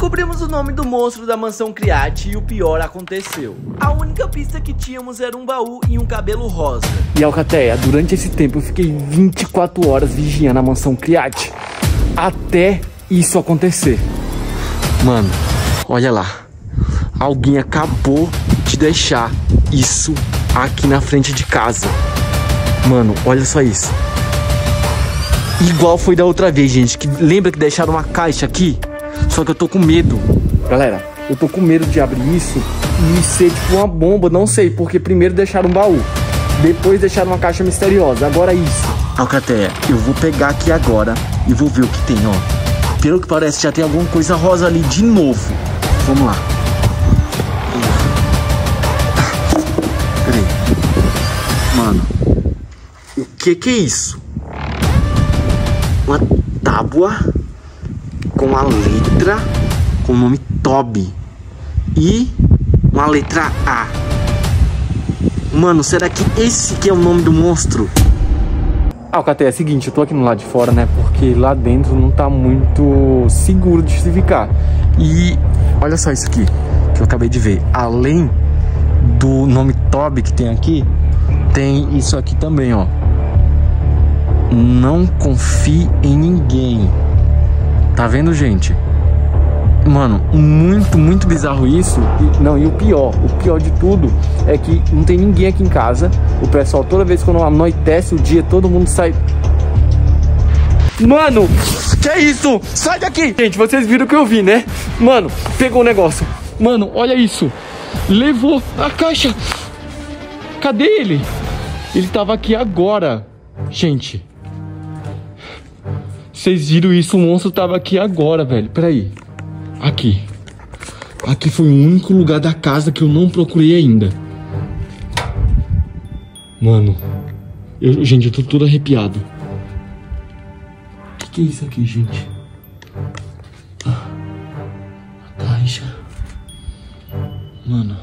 Descobrimos o nome do monstro da mansão Kriwat e o pior aconteceu. A única pista que tínhamos era um baú e um cabelo rosa. E Alcateia, durante esse tempo eu fiquei 24 horas vigiando a mansão Kriwat até isso acontecer. Mano, olha lá. Alguém acabou de deixar isso aqui na frente de casa. Mano, olha só isso. Igual foi da outra vez, gente. Que lembra que deixaram uma caixa aqui? Só que eu tô com medo. Galera, eu tô com medo de abrir isso e ser tipo uma bomba, não sei. Porque primeiro deixaram um baú, depois deixaram uma caixa misteriosa, agora isso. Alcateia, eu vou pegar aqui agora e vou ver o que tem, ó. Pelo que parece já tem alguma coisa rosa ali de novo. Vamos lá. Peraí. Mano, o que é isso? Uma tábua com a letra com o nome Toby e uma letra A. Mano, será que esse que é o nome do monstro? Alcateia, é o seguinte, eu tô aqui no lado de fora, né? Porque lá dentro não tá muito seguro de se ficar. E olha só isso aqui que eu acabei de ver. Além do nome Toby que tem aqui, tem isso aqui também, ó. Não confie em ninguém. Tá vendo, gente? Mano, muito bizarro isso. E, não, e o pior de tudo é que não tem ninguém aqui em casa. O pessoal, toda vez que eu não anoitece o dia, todo mundo sai. Mano, que é isso? Sai daqui! Gente, vocês viram o que eu vi, né? Mano, pegou o negócio. Mano, olha isso. Levou a caixa. Cadê ele? Ele tava aqui agora. Gente, vocês viram isso? O monstro tava aqui agora, velho. Peraí. Aqui. Aqui foi o único lugar da casa que eu não procurei ainda. Mano, gente, eu tô todo arrepiado. O que é isso aqui, gente? Ah, a caixa. Mano,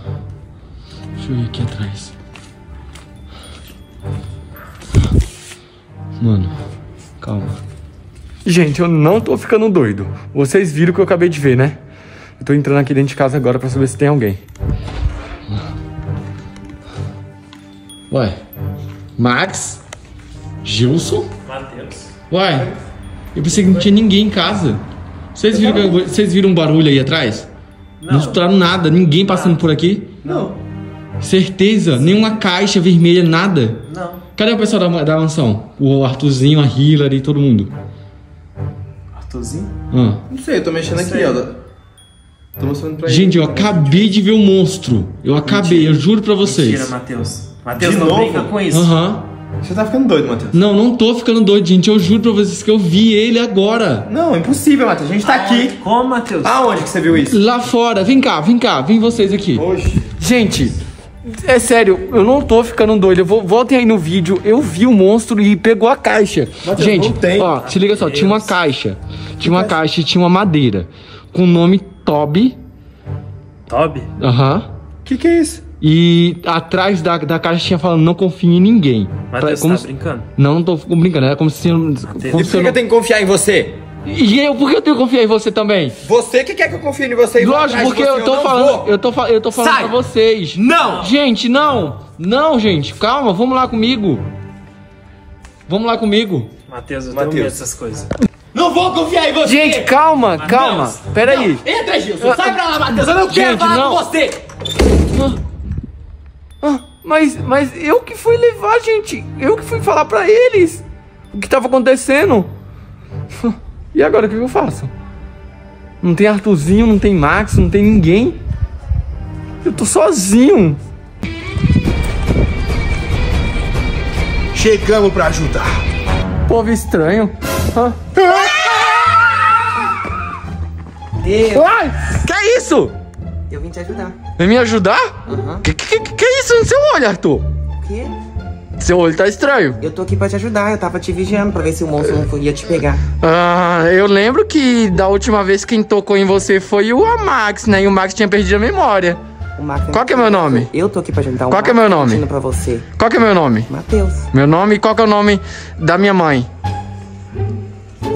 deixa eu ir aqui atrás. Mano, calma. Gente, eu não tô ficando doido. Vocês viram o que eu acabei de ver, né? Eu tô entrando aqui dentro de casa agora pra saber se tem alguém. Ué, Max? Gilson? Matheus? Ué, eu pensei que não tinha ninguém em casa. Vocês viram um barulho aí atrás? Não. Não escutaram nada, ninguém passando por aqui? Não. Certeza? Sim. Nenhuma caixa vermelha, nada? Não. Cadê o pessoal da mansão? O Arthurzinho, a Hillary, todo mundo. Arthurzinho? Ah. Não sei, eu tô mexendo aqui, ó. Tô mostrando pra ele. Gente, eu acabei de ver o monstro. Eu acabei, mentira. Eu juro pra vocês. Mentira, Matheus. Matheus, não brinca com isso. Aham. Você tá ficando doido, Matheus. Não, não tô ficando doido, gente. Eu juro pra vocês que eu vi ele agora. Não, é impossível, Matheus. A gente tá aqui. Como, Matheus? Aonde que você viu isso? Lá fora. Vem cá. Vem vocês aqui. Oxe. Gente... É sério, eu não tô ficando doido. Voltem aí no vídeo, eu vi o monstro e pegou a caixa. Mas gente, ó, se liga só, tinha uma caixa. Tinha uma caixa e tinha uma madeira com o nome Toby. Toby? Aham. Que é isso? E atrás da caixa tinha falando, não confie em ninguém. Mas você tá brincando? Não, não tô brincando, era como se... E por que eu tenho que confiar em você? E eu, por que eu tenho que confiar em você também? Você que quer que eu confie em você? Lógico, porque você, eu tô falando pra vocês. Não! Gente, não, gente, calma, vamos lá comigo. Matheus, eu tenho medo dessas coisas. Não vou confiar em você! Gente, calma, Matheus. Calma, peraí. Entra, Gilson, sai pra lá, Matheus, eu não quero falar com você! Mas eu que fui levar, gente, eu que fui falar pra eles o que tava acontecendo. E agora o que eu faço? Não tem Arthurzinho, não tem Max, não tem ninguém. Eu tô sozinho. Chegamos pra ajudar. Povo estranho. Uai, que é isso? Eu vim te ajudar. Vem me ajudar? Uhum. Que é isso no seu olho, Arthur? O quê? Seu olho tá estranho. Eu tô aqui pra te ajudar, eu tava te vigiando pra ver se o monstro não ia te pegar. Ah, eu lembro que da última vez quem tocou em você foi o Max, né? E o Max tinha perdido a memória. O Max. Qual que é meu nome? Eu tô aqui pra te ajudar. Qual que é meu nome? Pra você. Qual que é meu nome? Matheus. Meu nome e qual que é o nome da minha mãe?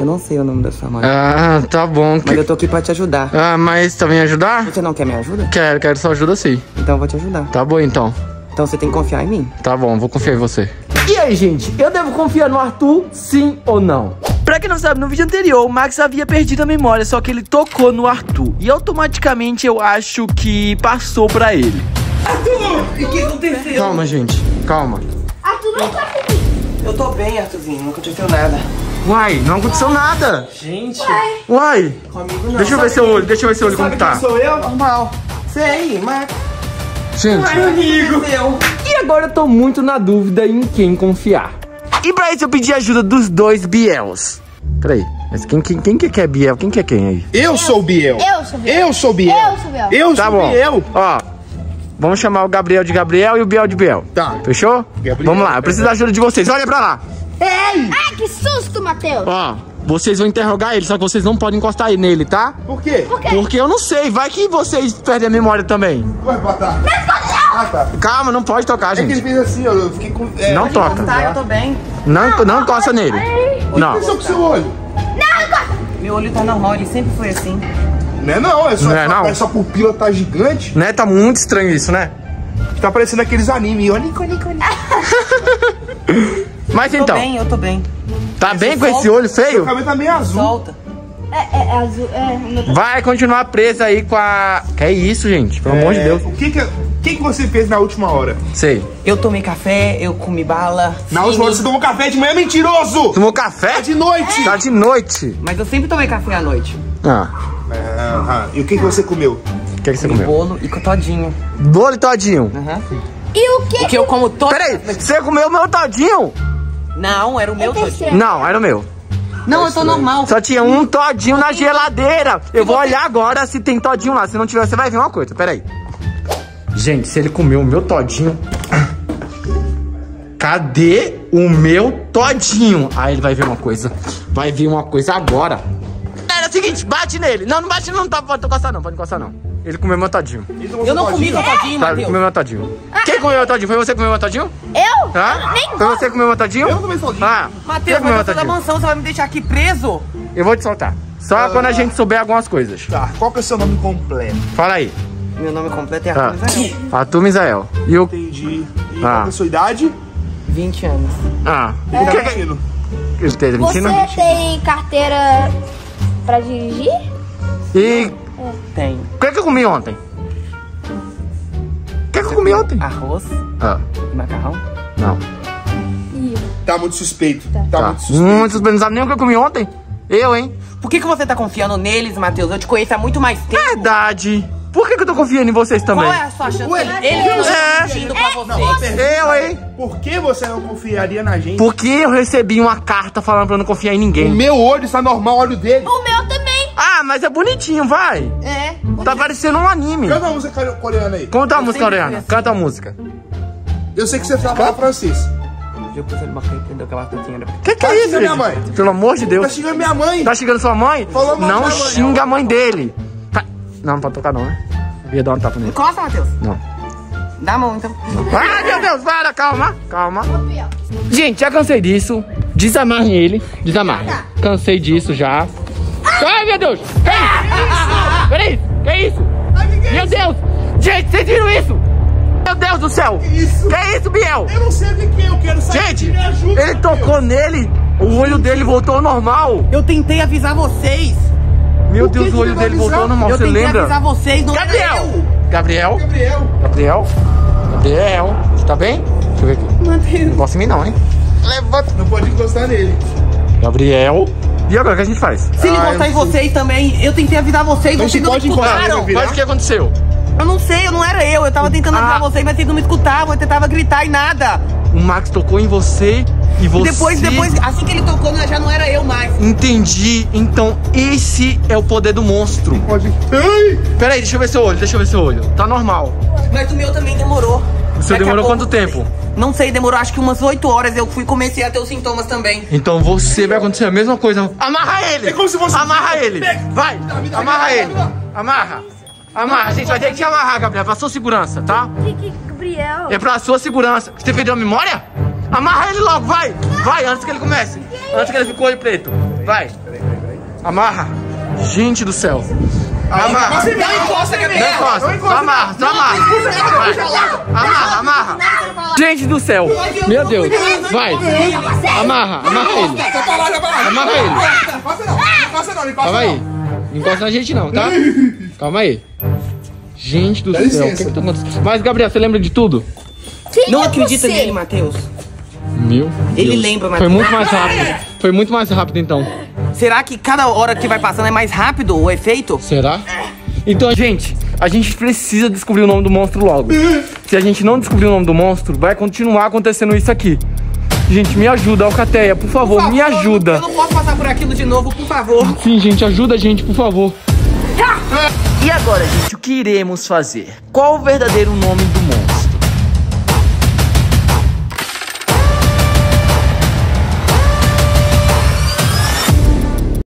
Eu não sei o nome da sua mãe. Ah, tá bom. Mas eu tô aqui pra te ajudar. Ah, mas também ajudar? Você não quer minha ajuda? Quero sua ajuda sim. Então eu vou te ajudar. Tá bom, então. Então você tem que confiar em mim. Tá bom, vou confiar em você. E aí, gente? Eu devo confiar no Arthur, sim ou não? Pra quem não sabe, no vídeo anterior, o Max havia perdido a memória, só que ele tocou no Arthur. E automaticamente eu acho que passou pra ele. Arthur! O que aconteceu? Calma, gente. Calma. Arthur, não tá comigo. Eu tô bem, Arthurzinho. Não aconteceu nada. Uai, não aconteceu nada. Gente. Uai. Comigo não. Deixa eu ver seu olho. Deixa eu ver seu olho como tá. Sou eu? Normal. Sei, mas... Gente. Ai, amigo. E agora eu tô muito na dúvida em quem confiar. E pra isso eu pedi ajuda dos dois Biels. Peraí, mas quem que é Biel? Quem que é quem aí? Eu sou o Biel. Eu sou o Biel. Eu sou o Biel. Eu sou o Biel. Eu sou o Biel. Ó, vamos chamar o Gabriel de Gabriel e o Biel de Biel. Tá. Fechou? Gabriel, vamos lá, eu preciso da ajuda de vocês. Olha pra lá. Ei! Ai, que susto, Matheus. Ó, vocês vão interrogar ele, só que vocês não podem encostar nele, tá? Por quê? Porque eu não sei, vai que vocês perdem a memória também. Vai botar. Ah, tá. Calma, não pode tocar, gente. É que ele fez assim, ó, eu fiquei com... É, não toca. Contar, eu tô bem. Não encosta nele. Não. O que aconteceu com o seu olho? Não encosta. Meu olho tá normal, ele sempre foi assim. Não é não, é só essa pupila tá gigante. Né, tá muito estranho isso, né? Tá parecendo aqueles animes. Olha. Mas então... Eu tô bem. Tá bem com esse olho feio? O cabelo tá meio azul. Solta. É azul, é. Vai continuar presa aí com a... Que é isso, gente? Pelo amor de Deus. O que você fez na última hora? Sei. Eu tomei café, eu comi bala. Na última hora você tomou café de manhã, mentiroso! Tomou café? Tá de noite! É. Tá de noite. Mas eu sempre tomei café à noite. Ah. E o que você comeu? O que você comeu? Bolo e todinho. Bolo e todinho? Aham. E o que? Porque eu como todinho. Peraí, você comeu o meu todinho? Não, era o meu todinho. Não, era o meu. Não, eu tô normal. Só tinha um todinho na geladeira. Eu vou olhar agora se tem todinho lá. Se não tiver, você vai ver uma coisa. Peraí. Gente, se ele comeu o meu todinho... Cadê o meu todinho? Aí ele vai ver uma coisa. Vai ver uma coisa agora. Era o seguinte, bate nele. Não bate nele, não tá, pode encostar não, pode encostar não. Ele comeu meu todinho. Eu não comi meu todinho, Matheus. Ele comeu meu todinho. Quem comeu meu todinho? Foi você que comeu meu todinho? Eu? Ah? Nem foi você que comeu meu todinho? Eu também soltei. Ah, Matheus, mas eu tô na mansão, você vai me deixar aqui preso? Eu vou te soltar. Só quando a gente souber algumas coisas. Tá, qual que é o seu nome completo? Fala aí. Meu nome completo é Arthur Misael. Arthur Misael. E eu... Entendi. E qual é a sua idade? 20 anos. Ah. E o que é aquilo? Ele tem 20 anos? Você tem carteira pra dirigir? E... Tem. O que é que eu comi ontem? O que é que eu comi ontem? Arroz. E macarrão? Não. Tá muito suspeito. Tá muito suspeito. Muito suspeito. Não sabe nem o que eu comi ontem? Eu, hein? Por que você tá confiando neles, Matheus? Eu te conheço há muito mais tempo. Verdade. Por que eu tô confiando em vocês também? Qual é a sua chance? Ele não tá mentindo pra vocês. Por que você não confiaria na gente? Porque eu recebi uma carta falando pra eu não confiar em ninguém. O meu olho está normal, o olho dele. O meu também. Ah, mas é bonitinho, vai. É. Bonito. Tá parecendo um anime. Canta a música coreana aí. Conta a música coreana. Assim. Canta a música. Eu sei que você fala francês. Que é isso, minha mãe? Pelo amor de Deus. Tá xingando minha mãe. Tá xingando sua mãe? Não xinga a mãe dele. Não, não pode tocar não, né? Eu ia dar um tapa nele. Encosta, Matheus. Não. Dá a mão, então. Ah, meu Deus, para, calma. Gente, já cansei disso. Desamarre ele. Desamarre. Cansei disso já. Ai, meu Deus. Que isso? Meu Deus. Gente, vocês viram isso? Meu Deus do céu. Que isso, Biel? Eu não sei o que é, eu quero saber. Gente, ele tocou nele, o olho dele voltou ao normal. Eu tentei avisar vocês. Meu Deus, o olho dele voltou normal, você lembra? Eu tentei avisar vocês, não era eu. Gabriel, você tá bem? Deixa eu ver aqui. Matheus. Não gosta de mim não, hein? Levanta. Não pode encostar nele. Gabriel. E agora, o que a gente faz? Se ele encostar em vocês também, eu tentei avisar vocês, vocês não me escutaram. Mas o que aconteceu? Eu não sei, não era eu tava tentando avisar vocês, mas vocês não me escutavam, eu tentava gritar e nada. O Max tocou em você e você... Depois, assim que ele tocou, já não era eu mais. Entendi. Então, esse é o poder do monstro. Peraí, deixa eu ver seu olho. Tá normal. Mas o meu também demorou. O seu demorou quanto tempo? Não sei, demorou acho que umas 8 horas. Eu fui e comecei a ter os sintomas também. Então você vai acontecer a mesma coisa. Amarra ele! É como se você... Amarra ele! Vai! Amarra ele! Amarra, a gente vai ter que te amarrar, Gabriel, pra sua segurança, tá? Gabriel. É pra sua segurança. Você perdeu a memória? Amarra ele logo, vai! Vai, antes que ele comece. Antes que ele fique com o olho preto. Vai. Amarra. Gente do céu. Amarra. Não encosta, Gabriel. Não encosta. Amarra, amarra. Amarra. Gente do céu. Meu Deus. Vai. Amarra, amarra ele. Amarra ele. Calma aí. Não encosta na gente não, tá? Calma aí. Gente do céu. O que tá acontecendo? Mas, Gabriel, você lembra de tudo? Não acredita nele, Matheus. Meu Deus. Ele lembra, Matheus. Foi muito mais rápido. Foi muito mais rápido, então. Será que cada hora que vai passando é mais rápido o efeito? Será? Então, gente, a gente precisa descobrir o nome do monstro logo. Se a gente não descobrir o nome do monstro, vai continuar acontecendo isso aqui. Gente, me ajuda, Alcateia, por favor, me ajuda. Eu não posso passar por aquilo de novo, por favor. Sim, gente, ajuda a gente, por favor. E agora, gente, o que iremos fazer? Qual o verdadeiro nome do monstro?